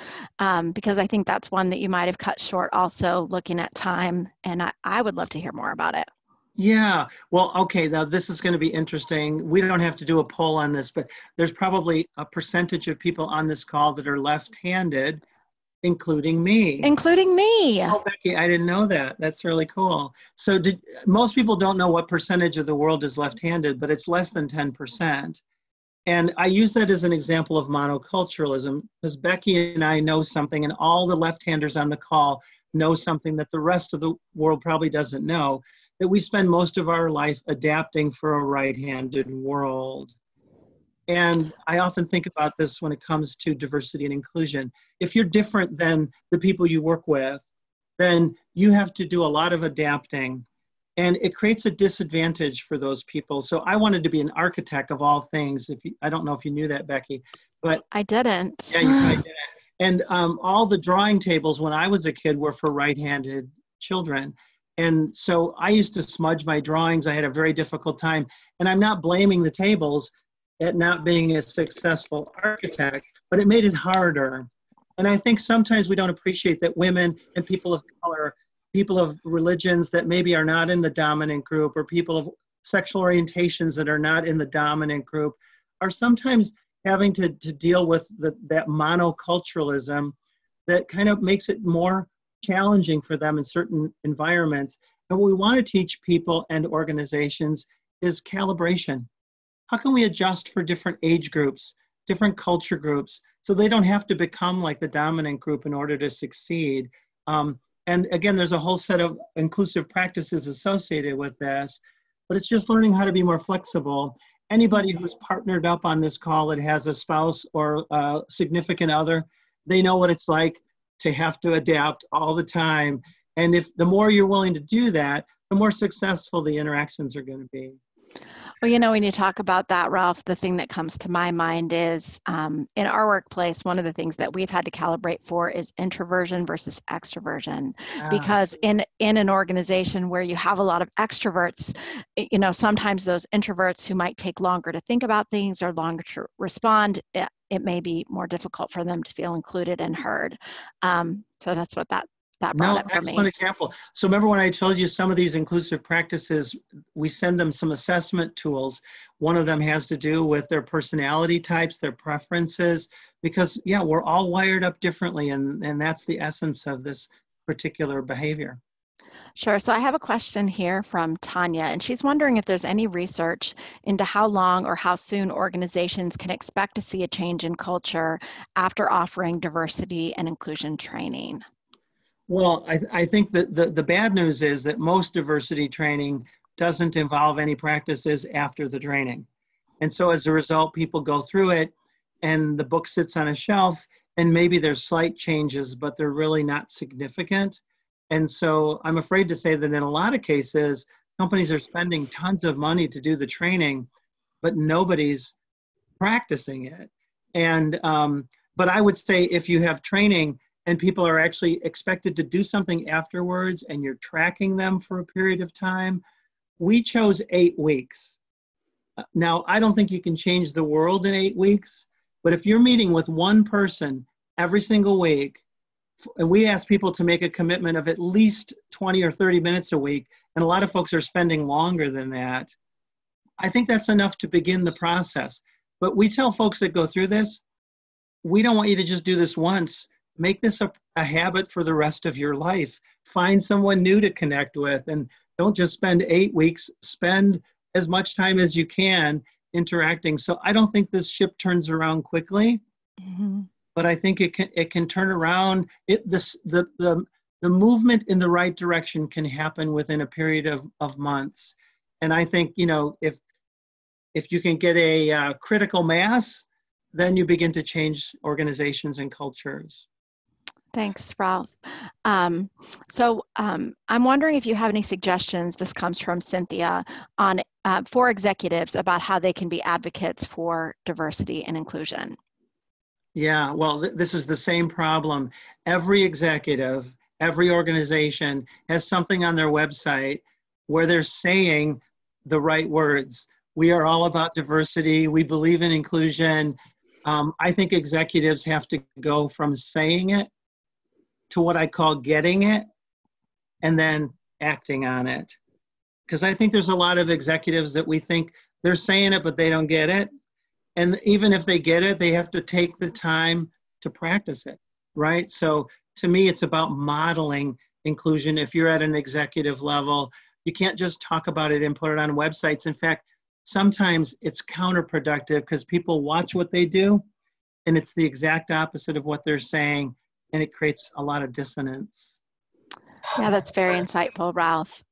Because I think that's one that you might have cut short also looking at time, and I would love to hear more about it. Yeah, well, okay, now this is going to be interesting. We don't have to do a poll on this, but there's probably a percentage of people on this call that are left-handed, including me. Including me. Oh, Becky, I didn't know that. That's really cool. So most people don't know what percentage of the world is left-handed, but it's less than 10%. And I use that as an example of monoculturalism because Becky and I know something, and all the left-handers on the call know something that the rest of the world probably doesn't know, that we spend most of our life adapting for a right-handed world. And I often think about this when it comes to diversity and inclusion. If you're different than the people you work with, then you have to do a lot of adapting. And it creates a disadvantage for those people. So I wanted to be an architect of all things. I don't know if you knew that, Becky, but I didn't. Yeah, you probably didn't. And all the drawing tables when I was a kid were for right-handed children. And so I used to smudge my drawings. I had a very difficult time. And I'm not blaming the tables at not being a successful architect, but it made it harder. And I think sometimes we don't appreciate that women and people of color, people of religions that maybe are not in the dominant group, or people of sexual orientations that are not in the dominant group, are sometimes having to deal with that monoculturalism that kind of makes it more challenging for them in certain environments. And what we want to teach people and organizations is calibration. How can we adjust for different age groups, different culture groups, so they don't have to become like the dominant group in order to succeed? And again, there's a whole set of inclusive practices associated with this, but it's just learning how to be more flexible. Anybody who's partnered up on this call that has a spouse or a significant other, they know what it's like to have to adapt all the time. And if the more you're willing to do that, the more successful the interactions are going to be. Well, you know, when you talk about that, Ralph, the thing that comes to my mind is in our workplace, one of the things that we've had to calibrate for is introversion versus extroversion. Because in an organization where you have a lot of extroverts, you know, sometimes those introverts who might take longer to think about things or longer to respond, it may be more difficult for them to feel included and heard. So that's what that brought up for me. Excellent example. So remember when I told you some of these inclusive practices, we send them some assessment tools. One of them has to do with their personality types, their preferences, because yeah, we're all wired up differently, and that's the essence of this particular behavior. Sure. So I have a question here from Tanya, and she's wondering if there's any research into how long or how soon organizations can expect to see a change in culture after offering diversity and inclusion training. Well, I think that the bad news is that most diversity training doesn't involve any practices after the training. And so as a result, people go through it and the book sits on a shelf, and maybe there's slight changes, but they're really not significant. And so I'm afraid to say that in a lot of cases, companies are spending tons of money to do the training, but nobody's practicing it. And but I would say if you have training, and people are actually expected to do something afterwards, and you're tracking them for a period of time. We chose 8 weeks. Now, I don't think you can change the world in 8 weeks, but if you're meeting with one person every single week, and we ask people to make a commitment of at least 20 or 30 minutes a week, and a lot of folks are spending longer than that, I think that's enough to begin the process. But we tell folks that go through this, we don't want you to just do this once. Make this a habit for the rest of your life. Find someone new to connect with, and don't just spend 8 weeks. Spend as much time as you can interacting. So I don't think this ship turns around quickly, mm-hmm. but I think it can turn around. The movement in the right direction can happen within a period of months. And I think, if you can get a critical mass, then you begin to change organizations and cultures. Thanks, Ralph. I'm wondering if you have any suggestions, this comes from Cynthia, for executives about how they can be advocates for diversity and inclusion. Yeah, well, this is the same problem. Every executive, every organization has something on their website where they're saying the right words. We are all about diversity. We believe in inclusion. I think executives have to go from saying it to what I call getting it, and then acting on it. Because I think there's a lot of executives that we think they're saying it, but they don't get it. And even if they get it, they have to take the time to practice it, right? So to me, it's about modeling inclusion. If you're at an executive level, you can't just talk about it and put it on websites. In fact, sometimes it's counterproductive because people watch what they do, and it's the exact opposite of what they're saying. And it creates a lot of dissonance. Yeah, that's very insightful, Ralph.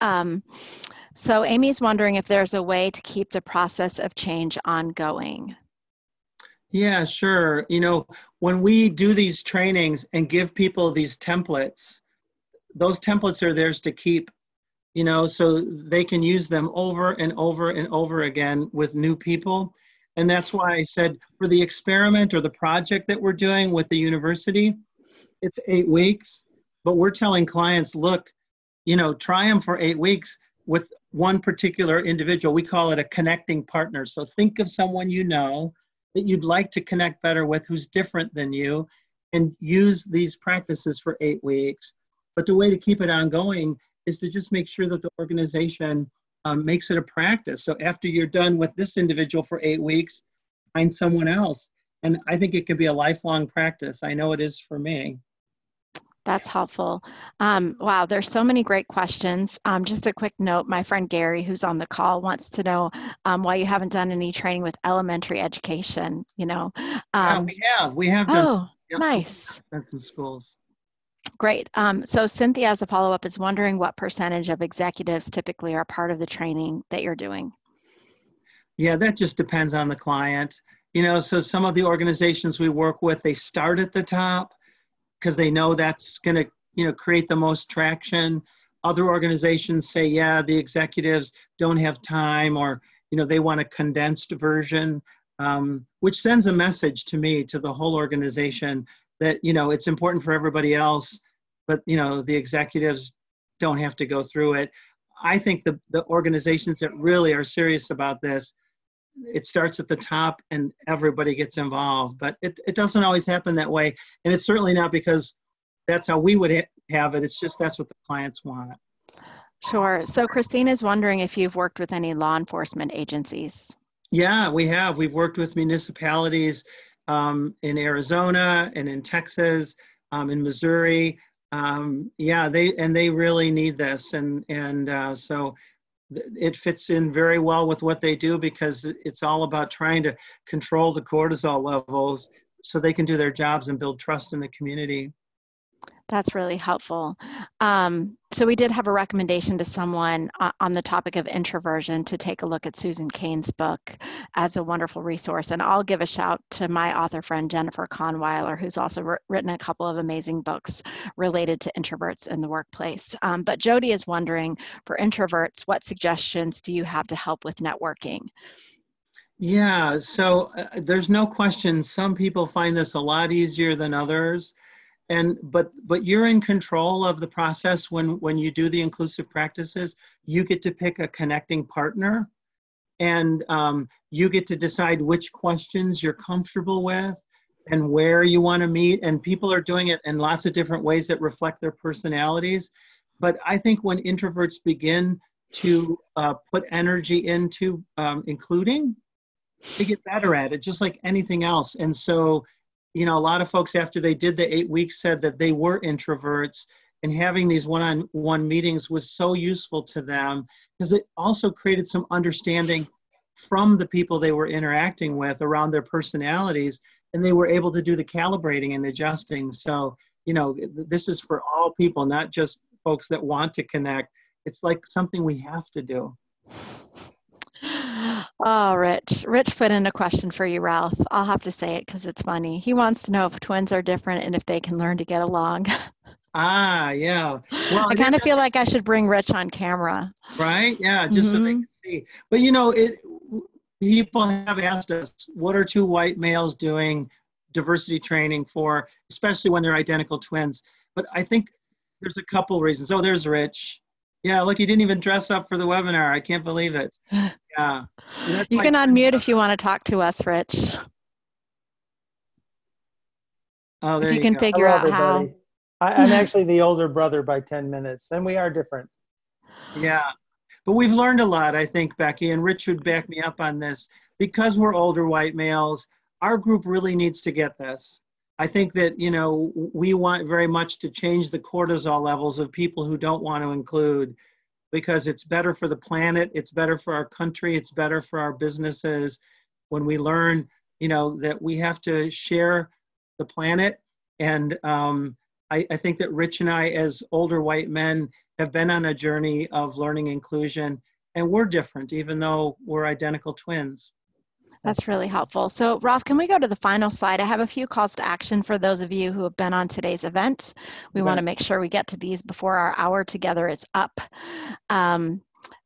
So Amy's wondering if there's a way to keep the process of change ongoing. Yeah, sure. When we do these trainings and give people these templates, those templates are theirs to keep, so they can use them over and over and over again with new people. And that's why I said for the experiment or the project that we're doing with the university, it's 8 weeks, but we're telling clients, look, try them for 8 weeks with one particular individual. We call it a connecting partner. So think of someone that you'd like to connect better with who's different than you, and use these practices for 8 weeks. But the way to keep it ongoing is to just make sure that the organization makes it a practice. So after you're done with this individual for 8 weeks, find someone else. And I think it could be a lifelong practice. I know it is for me. That's helpful. Wow, there's so many great questions. Just a quick note, my friend Gary, who's on the call, wants to know why you haven't done any training with elementary education, We have done some. Yeah, nice. Done some schools. Great. So Cynthia, as a follow-up, is wondering what percentage of executives typically are part of the training that you're doing. Yeah, that just depends on the client. So some of the organizations we work with, they start at the top because they know that's going to, create the most traction. Other organizations say, yeah, the executives don't have time, or, they want a condensed version, which sends a message to me, to the whole organization that, it's important for everybody else, but, the executives don't have to go through it. I think the organizations that really are serious about this, it starts at the top and everybody gets involved, but it doesn't always happen that way. And it's certainly not because that's how we would have it. It's just, that's what the clients want. Sure. So Christine is wondering if you've worked with any law enforcement agencies. Yeah, we have. We've worked with municipalities in Arizona and in Texas, in Missouri. They really need this. So it fits in very well with what they do, because it's all about trying to control the cortisol levels so they can do their jobs and build trust in the community. That's really helpful. So we did have a recommendation to someone on the topic of introversion to take a look at Susan Cain's book as a wonderful resource. And I'll give a shout to my author friend, Jennifer Kahnweiler, who's also written a couple of amazing books related to introverts in the workplace. But Jody is wondering, for introverts, what suggestions do you have to help with networking? Yeah, so there's no question. Some people find this a lot easier than others. But you're in control of the process when you do the inclusive practices. You get to pick a connecting partner, and you get to decide which questions you're comfortable with and where you want to meet. And people are doing it in lots of different ways that reflect their personalities. But I think when introverts begin to put energy into including, they get better at it, just like anything else. And so a lot of folks after they did the 8 weeks said that they were introverts, and having these one-on-one meetings was so useful to them because it also created some understanding from the people they were interacting with around their personalities, and they were able to do the calibrating and adjusting. So, you know, this is for all people, not just folks that want to connect. It's like something we have to do. Oh, Rich. Rich put in a question for you, Ralph. I'll have to say it because it's funny. He wants to know if twins are different and if they can learn to get along. Ah, yeah. Well, I kind of feel like I should bring Rich on camera. Right? Yeah, just so they can see. But, you know, people have asked us, what are two white males doing diversity training for, especially when they're identical twins? But I think there's a couple reasons. Oh, there's Rich. Yeah, look, he didn't even dress up for the webinar. I can't believe it. Yeah. You can unmute if you want to talk to us, Rich. Oh, there you can figure out how. I'm actually the older brother by 10 minutes, and we are different. Yeah, but we've learned a lot, I think, Becky, and Rich would back me up on this. Because we're older white males, our group really needs to get this. I think that, you know, we want very much to change the cortisol levels of people who don't want to include, because it's better for the planet, it's better for our country, it's better for our businesses when we learn, you know, that we have to share the planet. And I think that Rich and I, as older white men, have been on a journey of learning inclusion, and we're different, even though we're identical twins. That's really helpful. So, Ralph, can we go to the final slide? I have a few calls to action for those of you who have been on today's event. We want to make sure we get to these before our hour together is up.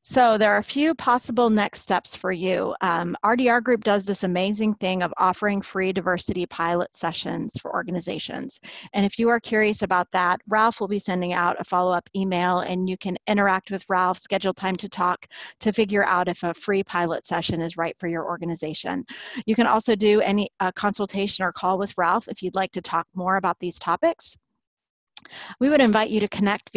So there are a few possible next steps for you. RDR Group does this amazing thing of offering free diversity pilot sessions for organizations. And if you are curious about that, Ralph will be sending out a follow-up email, and you can interact with Ralph, schedule time to talk, to figure out if a free pilot session is right for your organization. You can also do any consultation or call with Ralph if you'd like to talk more about these topics. We would invite you to connect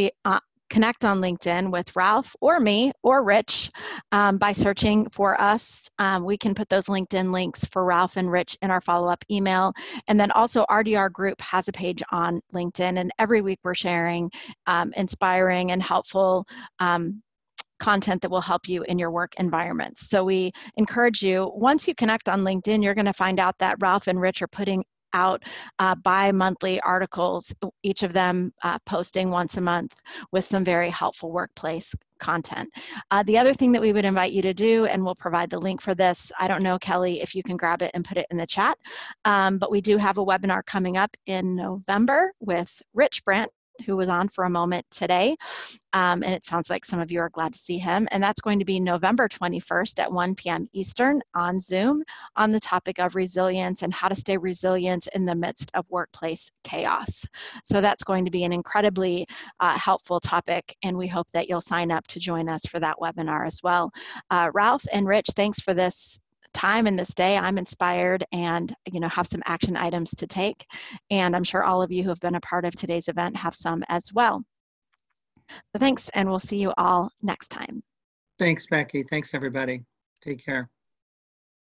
on LinkedIn with Ralph or me or Rich by searching for us. We can put those LinkedIn links for Ralph and Rich in our follow-up email. And then also RDR Group has a page on LinkedIn, and every week we're sharing inspiring and helpful content that will help you in your work environments. So we encourage you, once you connect on LinkedIn, you're going to find out that Ralph and Rich are putting out bi-monthly articles, each of them posting once a month with some very helpful workplace content. The other thing that we would invite you to do, and we'll provide the link for this, I don't know, Kelly, if you can grab it and put it in the chat, but we do have a webinar coming up in November with Ralph Brandt, who was on for a moment today, and it sounds like some of you are glad to see him, and that's going to be November 21st at 1 p.m. Eastern on Zoom on the topic of resilience and how to stay resilient in the midst of workplace chaos. So that's going to be an incredibly helpful topic, and we hope that you'll sign up to join us for that webinar as well. Ralph and Rich, thanks for this time and this day. I'm inspired and, you know, have some action items to take. And I'm sure all of you who have been a part of today's event have some as well. So thanks, and we'll see you all next time. Thanks, Becky. Thanks, everybody. Take care.